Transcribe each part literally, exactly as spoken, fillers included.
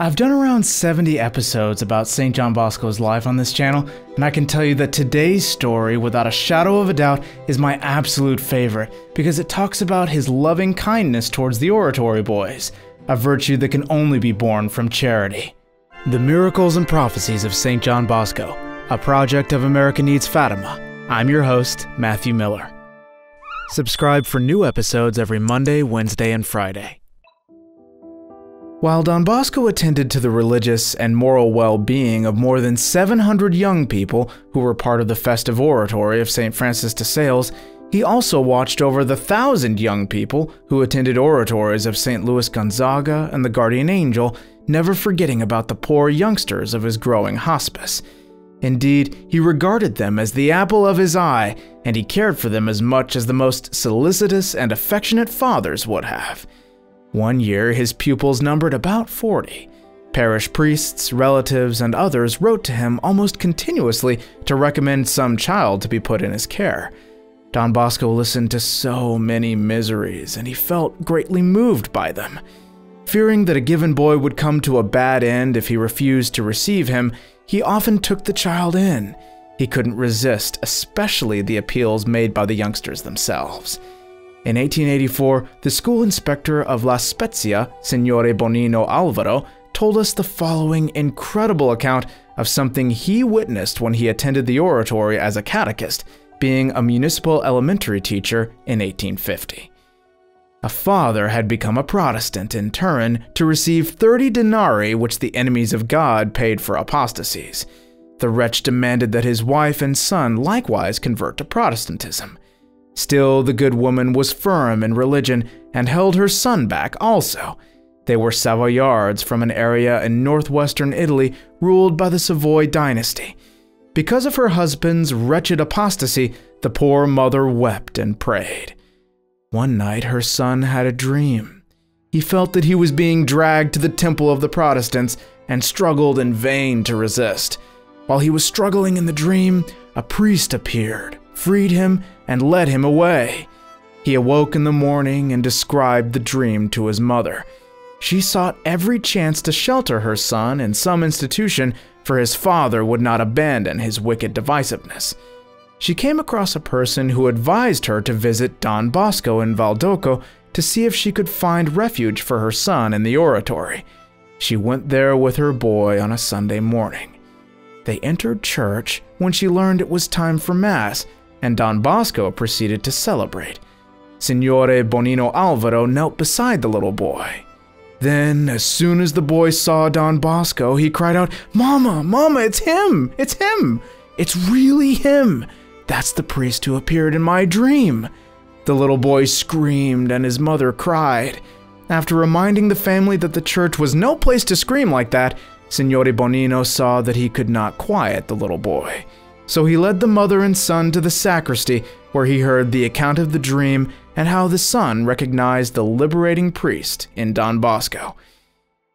I've done around seventy episodes about Saint John Bosco's life on this channel, and I can tell you that today's story, without a shadow of a doubt, is my absolute favorite, because it talks about his loving kindness towards the oratory boys, a virtue that can only be born from charity. The Miracles and Prophecies of Saint John Bosco, a project of America Needs Fatima. I'm your host, Matthew Miller. Subscribe for new episodes every Monday, Wednesday, and Friday. While Don Bosco attended to the religious and moral well-being of more than seven hundred young people who were part of the festive oratory of Saint Francis de Sales, he also watched over the thousand young people who attended oratories of Saint Louis Gonzaga and the Guardian Angel, never forgetting about the poor youngsters of his growing hospice. Indeed, he regarded them as the apple of his eye, and he cared for them as much as the most solicitous and affectionate fathers would have. One year, his pupils numbered about forty. Parish priests, relatives, and others wrote to him almost continuously to recommend some child to be put in his care. Don Bosco listened to so many miseries, and he felt greatly moved by them. Fearing that a given boy would come to a bad end if he refused to receive him, he often took the child in. He couldn't resist, especially the appeals made by the youngsters themselves. In eighteen eighty-four, the school inspector of La Spezia, Signore Bonino Alvaro, told us the following incredible account of something he witnessed when he attended the oratory as a catechist, being a municipal elementary teacher in eighteen fifty. A father had become a Protestant in Turin to receive thirty denarii which the enemies of God paid for apostasies. The wretch demanded that his wife and son likewise convert to Protestantism. Still, the good woman was firm in religion and held her son back also. They were Savoyards from an area in northwestern Italy ruled by the Savoy dynasty. Because of her husband's wretched apostasy, the poor mother wept and prayed. One night, her son had a dream. He felt that he was being dragged to the temple of the Protestants and struggled in vain to resist. While he was struggling in the dream, a priest appeared, freed him, and led him away. He awoke in the morning and described the dream to his mother. She sought every chance to shelter her son in some institution, for his father would not abandon his wicked divisiveness. She came across a person who advised her to visit Don Bosco in Valdocco to see if she could find refuge for her son in the oratory. She went there with her boy on a Sunday morning. They entered church when she learned it was time for Mass, and Don Bosco proceeded to celebrate. Signore Bonino Alvaro knelt beside the little boy. Then, as soon as the boy saw Don Bosco, he cried out, "Mama, Mama, it's him! It's him! It's really him! That's the priest who appeared in my dream!" The little boy screamed and his mother cried. After reminding the family that the church was no place to scream like that, Signore Bonino saw that he could not quiet the little boy. So he led the mother and son to the sacristy, where he heard the account of the dream and how the son recognized the liberating priest in Don Bosco.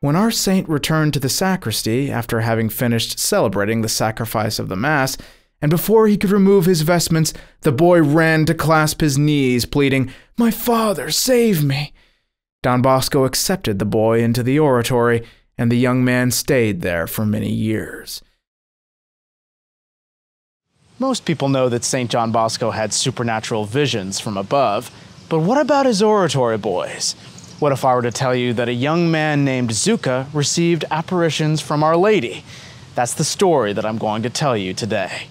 When our saint returned to the sacristy after having finished celebrating the sacrifice of the Mass, and before he could remove his vestments, the boy ran to clasp his knees, pleading, "My father, save me!" Don Bosco accepted the boy into the oratory, and the young man stayed there for many years. Most people know that Saint John Bosco had supernatural visions from above, but what about his oratory boys? What if I were to tell you that a young man named Zucca received apparitions from Our Lady? That's the story that I'm going to tell you today.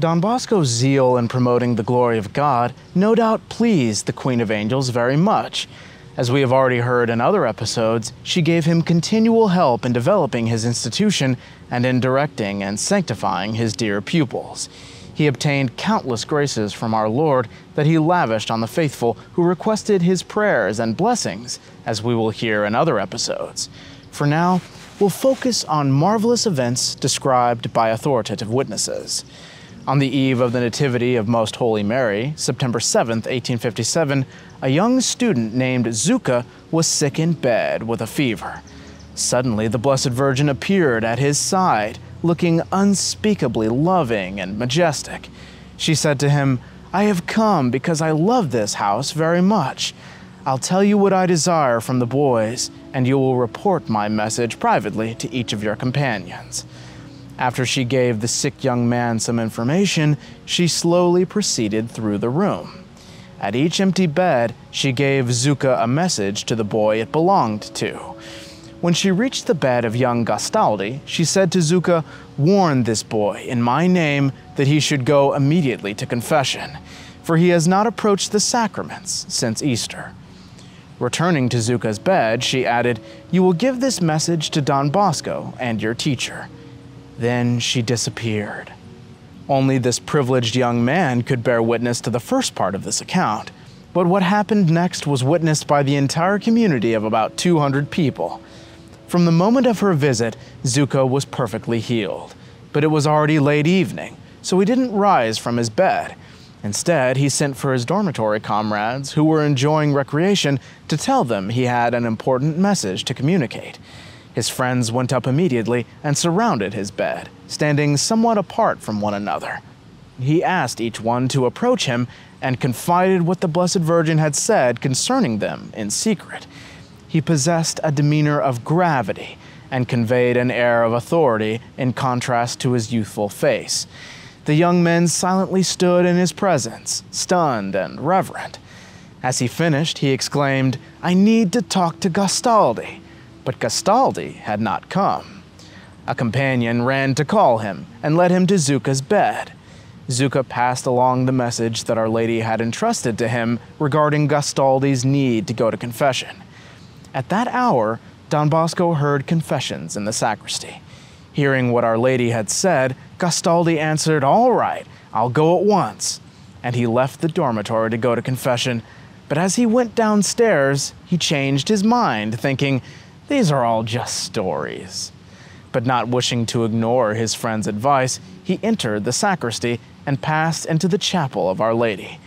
Don Bosco's zeal in promoting the glory of God no doubt pleased the Queen of Angels very much. As we have already heard in other episodes, she gave him continual help in developing his institution and in directing and sanctifying his dear pupils. He obtained countless graces from our Lord that he lavished on the faithful who requested his prayers and blessings, as we will hear in other episodes. For now, we'll focus on marvelous events described by authoritative witnesses. On the eve of the Nativity of Most Holy Mary, September seventh, eighteen fifty-seven, a young student named Zucca was sick in bed with a fever. Suddenly, the Blessed Virgin appeared at his side, looking unspeakably loving and majestic. She said to him, "I have come because I love this house very much. I'll tell you what I desire from the boys, and you will report my message privately to each of your companions. After she gave the sick young man some information, she slowly proceeded through the room. At each empty bed, she gave Zucca a message to the boy it belonged to. When she reached the bed of young Gastaldi, she said to Zucca, "Warn this boy in my name that he should go immediately to confession, for he has not approached the sacraments since Easter." Returning to Zucca's bed, she added, "You will give this message to Don Bosco and your teacher." Then she disappeared. Only this privileged young man could bear witness to the first part of this account, but what happened next was witnessed by the entire community of about two hundred people. From the moment of her visit, Zucca was perfectly healed, but it was already late evening, so he didn't rise from his bed. Instead, he sent for his dormitory comrades, who were enjoying recreation, to tell them he had an important message to communicate. His friends went up immediately and surrounded his bed, standing somewhat apart from one another. He asked each one to approach him and confided what the Blessed Virgin had said concerning them in secret. He possessed a demeanor of gravity and conveyed an air of authority in contrast to his youthful face. The young men silently stood in his presence, stunned and reverent. As he finished, he exclaimed, "I need to talk to Gastaldi." But Gastaldi had not come. A companion ran to call him and led him to Zucca's bed. Zucca passed along the message that Our Lady had entrusted to him regarding Gastaldi's need to go to confession. At that hour, Don Bosco heard confessions in the sacristy. Hearing what Our Lady had said, Gastaldi answered, "All right, I'll go at once," and he left the dormitory to go to confession. But as he went downstairs, he changed his mind, thinking, "These are all just stories." But not wishing to ignore his friend's advice, he entered the sacristy and passed into the chapel of Our Lady.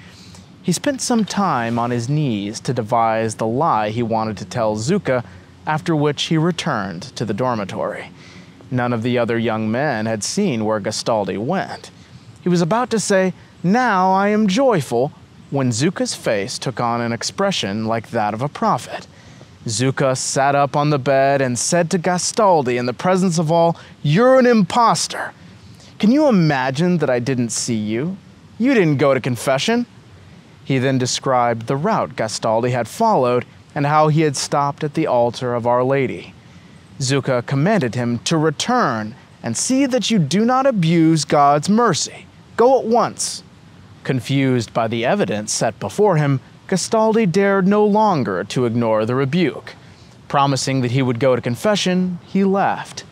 He spent some time on his knees to devise the lie he wanted to tell Zucca, after which he returned to the dormitory. None of the other young men had seen where Gastaldi went. He was about to say, "Now I am joyful," when Zucca's face took on an expression like that of a prophet. Zucca sat up on the bed and said to Gastaldi in the presence of all, "You're an imposter. Can you imagine that I didn't see you? You didn't go to confession." He then described the route Gastaldi had followed and how he had stopped at the altar of Our Lady. Zucca commanded him to return and see that you do not abuse God's mercy. Go at once. Confused by the evidence set before him, Gastaldi dared no longer to ignore the rebuke. Promising that he would go to confession, he left.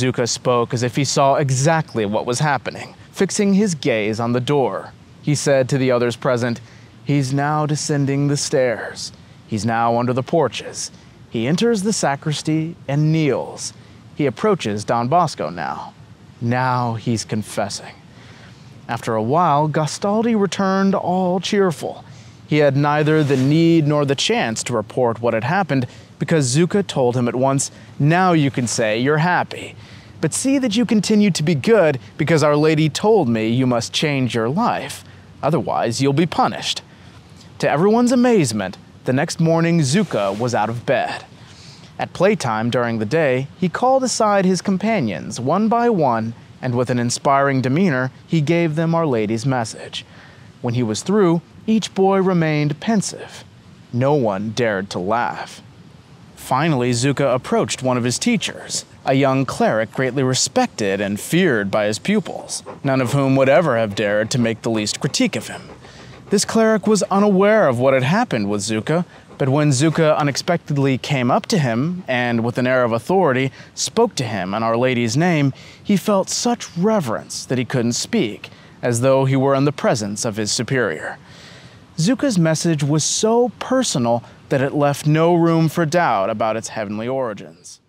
Zucca spoke as if he saw exactly what was happening, fixing his gaze on the door. He said to the others present, "He's now descending the stairs. He's now under the porches. He enters the sacristy and kneels. He approaches Don Bosco now. Now he's confessing." After a while, Gastaldi returned all cheerful. He had neither the need nor the chance to report what had happened, because Zucca told him at once, "Now you can say you're happy. But see that you continue to be good, because Our Lady told me you must change your life. Otherwise, you'll be punished." To everyone's amazement, the next morning Zucca was out of bed. At playtime during the day, he called aside his companions one by one, and with an inspiring demeanor, he gave them Our Lady's message. When he was through, each boy remained pensive. No one dared to laugh. Finally, Zucca approached one of his teachers, a young cleric greatly respected and feared by his pupils, none of whom would ever have dared to make the least critique of him. This cleric was unaware of what had happened with Zucca, but when Zucca unexpectedly came up to him and, with an air of authority, spoke to him in Our Lady's name, he felt such reverence that he couldn't speak, as though he were in the presence of his superior. Zucca's message was so personal that it left no room for doubt about its heavenly origins.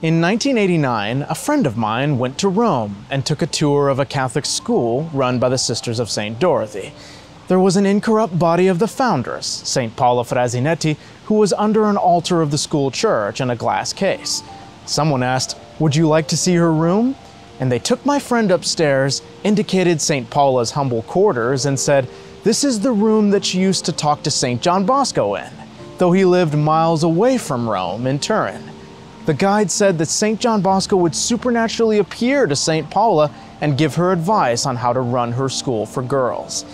In nineteen eighty-nine, a friend of mine went to Rome and took a tour of a Catholic school run by the Sisters of Saint Dorothy. There was an incorrupt body of the foundress, Saint Paula Frassinetti, who was under an altar of the school church in a glass case. Someone asked, "Would you like to see her room?" And they took my friend upstairs, indicated Saint Paula's humble quarters, and said, This is the room that she used to talk to Saint John Bosco in, though he lived miles away from Rome in Turin. The guide said that Saint John Bosco would supernaturally appear to Saint Paula and give her advice on how to run her school for girls.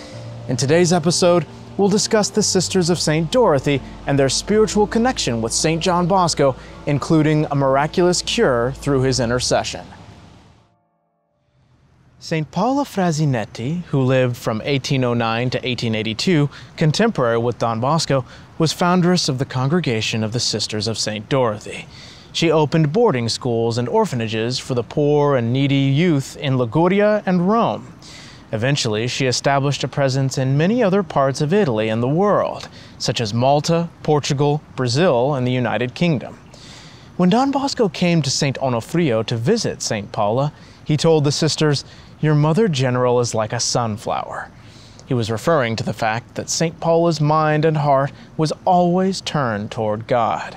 In today's episode, we'll discuss the Sisters of Saint Dorothy and their spiritual connection with Saint John Bosco, including a miraculous cure through his intercession. Saint Paula Frassinetti, who lived from eighteen oh nine to eighteen eighty-two, contemporary with Don Bosco, was foundress of the Congregation of the Sisters of Saint Dorothy. She opened boarding schools and orphanages for the poor and needy youth in Liguria and Rome. Eventually, she established a presence in many other parts of Italy and the world, such as Malta, Portugal, Brazil, and the United Kingdom. When Don Bosco came to Saint Onofrio to visit Saint Paula, he told the sisters, "Your mother general is like a sunflower." He was referring to the fact that Saint Paula's mind and heart was always turned toward God.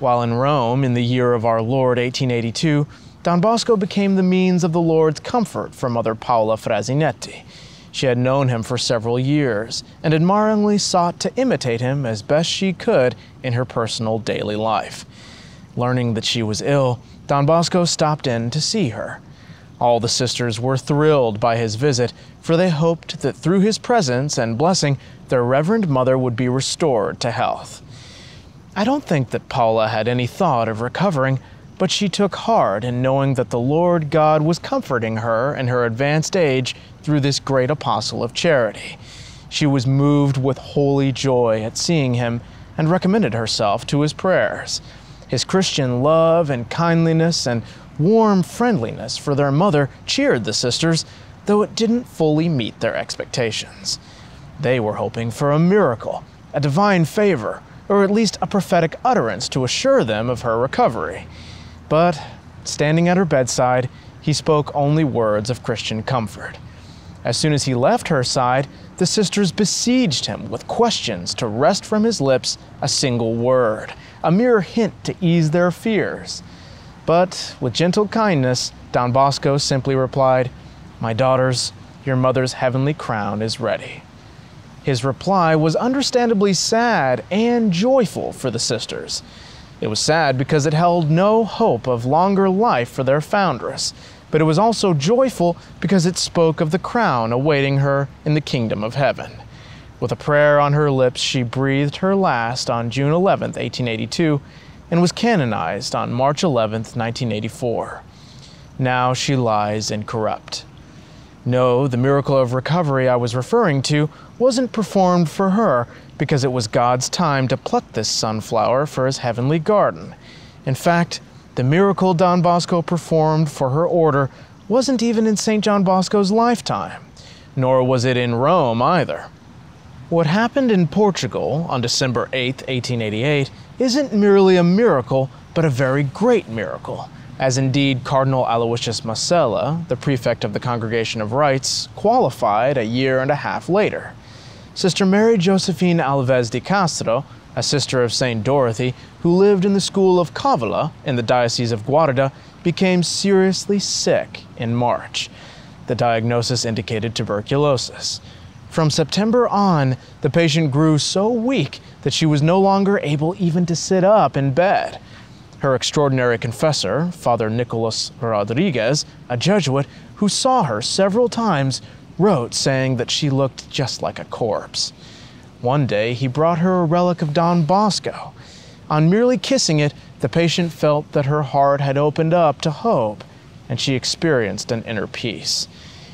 While in Rome in the year of our Lord eighteen eighty-two, Don Bosco became the means of the Lord's comfort for Mother Paula Frassinetti. She had known him for several years and admiringly sought to imitate him as best she could in her personal daily life. Learning that she was ill, Don Bosco stopped in to see her. All the sisters were thrilled by his visit, for they hoped that through his presence and blessing, their Reverend Mother would be restored to health. I don't think that Paula had any thought of recovering, but she took heart in knowing that the Lord God was comforting her in her advanced age through this great apostle of charity. She was moved with holy joy at seeing him and recommended herself to his prayers. His Christian love and kindliness and warm friendliness for their mother cheered the sisters, though it didn't fully meet their expectations. They were hoping for a miracle, a divine favor, or at least a prophetic utterance to assure them of her recovery. But standing at her bedside, he spoke only words of Christian comfort. As soon as he left her side, the sisters besieged him with questions to wrest from his lips a single word, a mere hint to ease their fears. But with gentle kindness, Don Bosco simply replied, "My daughters, your mother's heavenly crown is ready." His reply was understandably sad and joyful for the sisters. It was sad because it held no hope of longer life for their foundress, but it was also joyful because it spoke of the crown awaiting her in the kingdom of heaven. With a prayer on her lips, she breathed her last on June eleventh, eighteen eighty-two, and was canonized on March eleventh, nineteen eighty-four. Now she lies incorrupt. No, the miracle of recovery I was referring to wasn't performed for her because it was God's time to pluck this sunflower for his heavenly garden. In fact, the miracle Don Bosco performed for her order wasn't even in Saint John Bosco's lifetime, nor was it in Rome either. What happened in Portugal on December eighth, eighteen eighty-eight, isn't merely a miracle, but a very great miracle, as indeed Cardinal Aloysius Masella, the prefect of the Congregation of Rites, qualified a year and a half later. Sister Mary Josephine Alves de Castro, a sister of Saint Dorothy, who lived in the school of Cavala in the Diocese of Guarda, became seriously sick in March. The diagnosis indicated tuberculosis. From September on, the patient grew so weak that she was no longer able even to sit up in bed. Her extraordinary confessor, Father Nicolas Rodriguez, a Jesuit who saw her several times, wrote saying that she looked just like a corpse. One day, he brought her a relic of Don Bosco. On merely kissing it, the patient felt that her heart had opened up to hope, and she experienced an inner peace.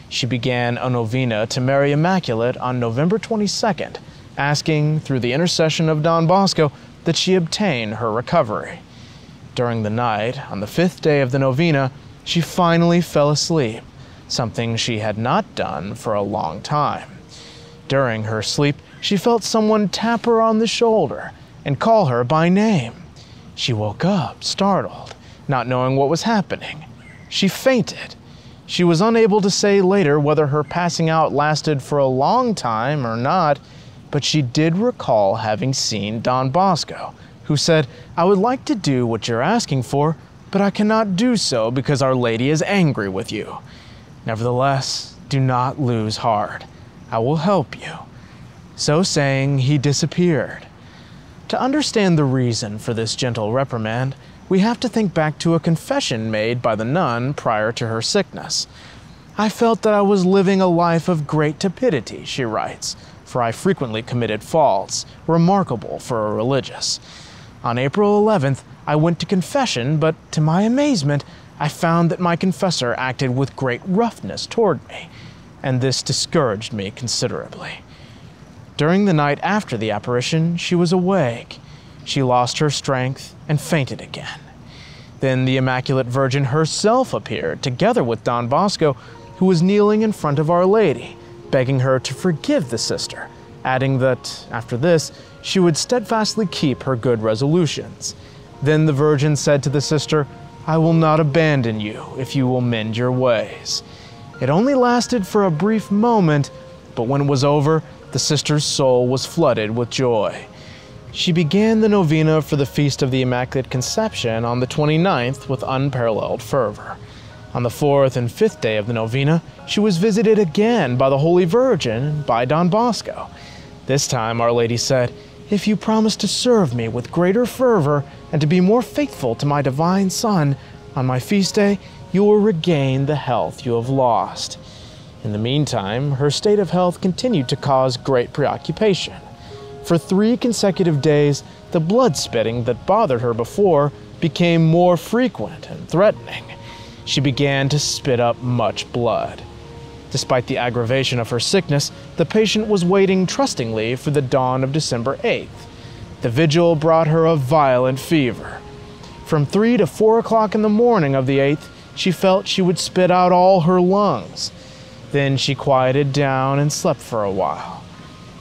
She began a novena to Mary Immaculate on November twenty-second, asking, through the intercession of Don Bosco, that she obtain her recovery. During the night, on the fifth day of the novena, she finally fell asleep, something she had not done for a long time. During her sleep, she felt someone tap her on the shoulder and call her by name. She woke up, startled, not knowing what was happening. She fainted. She was unable to say later whether her passing out lasted for a long time or not, but she did recall having seen Don Bosco, who said, "I would like to do what you're asking for, but I cannot do so because Our Lady is angry with you. Nevertheless, do not lose heart. I will help you. So saying, he disappeared. To understand the reason for this gentle reprimand, we have to think back to a confession made by the nun prior to her sickness. "I felt that I was living a life of great tepidity," she writes, "for I frequently committed faults, remarkable for a religious. On April eleventh, I went to confession, but to my amazement, I found that my confessor acted with great roughness toward me, and this discouraged me considerably." During the night after the apparition, she was awake. She lost her strength and fainted again. Then the Immaculate Virgin herself appeared, together with Don Bosco, who was kneeling in front of Our Lady, begging her to forgive the sister, adding that, after this, she would steadfastly keep her good resolutions. Then the Virgin said to the sister, "I will not abandon you if you will mend your ways." It only lasted for a brief moment, but when it was over, the sister's soul was flooded with joy. She began the novena for the Feast of the Immaculate Conception on the twenty-ninth with unparalleled fervor. On the fourth and fifth day of the novena, she was visited again by the Holy Virgin and by Don Bosco. This time, Our Lady said, "If you promise to serve me with greater fervor and to be more faithful to my divine Son, on my feast day, you will regain the health you have lost." In the meantime, her state of health continued to cause great preoccupation. For three consecutive days, the blood spitting that bothered her before became more frequent and threatening. She began to spit up much blood. Despite the aggravation of her sickness, the patient was waiting trustingly for the dawn of December eighth. The vigil brought her a violent fever. From three to four o'clock in the morning of the eighth, she felt she would spit out all her lungs. Then she quieted down and slept for a while.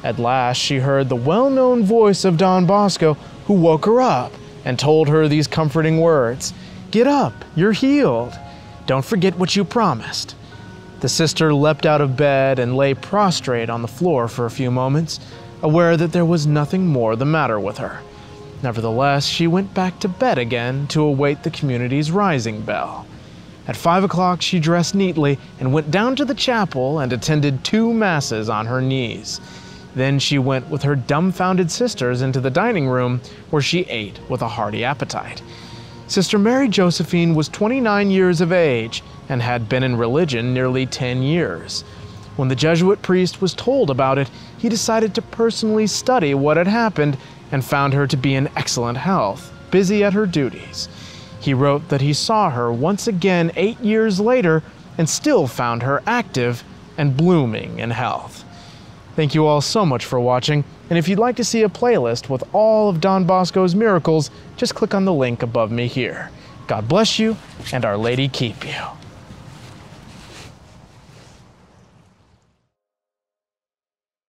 At last, she heard the well-known voice of Don Bosco, who woke her up and told her these comforting words, "Get up, you're healed. Don't forget what you promised." The sister leapt out of bed and lay prostrate on the floor for a few moments, aware that there was nothing more the matter with her. Nevertheless, she went back to bed again to await the community's rising bell. At five o'clock, she dressed neatly and went down to the chapel and attended two masses on her knees. Then she went with her dumbfounded sisters into the dining room, where she ate with a hearty appetite. Sister Mary Josephine was twenty-nine years of age and had been in religion nearly ten years. When the Jesuit priest was told about it, he decided to personally study what had happened and found her to be in excellent health, busy at her duties. He wrote that he saw her once again eight years later and still found her active and blooming in health. Thank you all so much for watching, and if you'd like to see a playlist with all of Don Bosco's miracles, just click on the link above me here. God bless you, and Our Lady keep you.